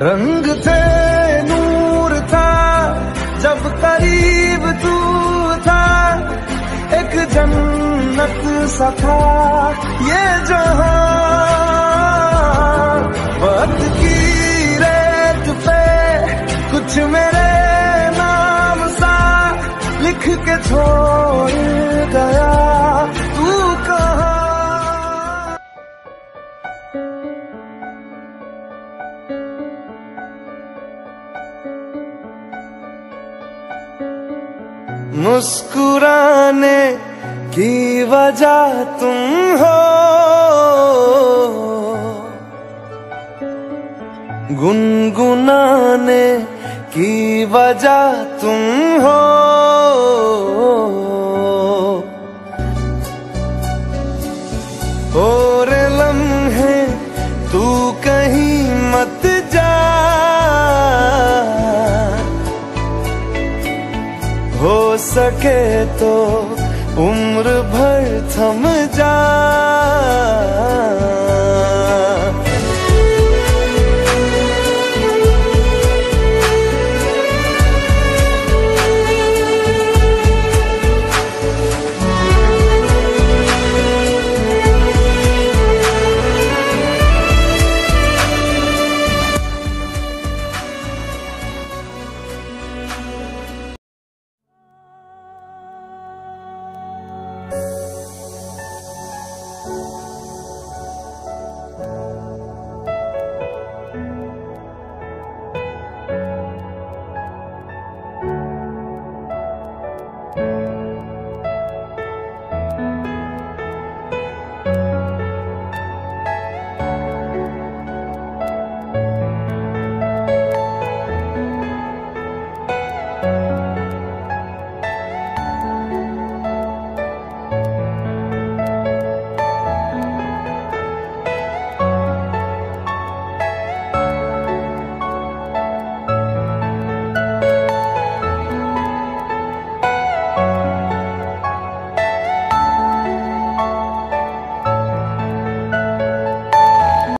रंग थे नूर था जब करीब तू था, एक जन्नत सा था ये जहां। वक्त की रेत पे कुछ मेरे नाम सा लिख के छोड़ गया तू कहां। मुस्कुराने की वजह तुम हो, गुनगुनाने की वजह तुम हो, और लम्हे तू कहीं मत जा, हो सके तो उम्र भर थम जा।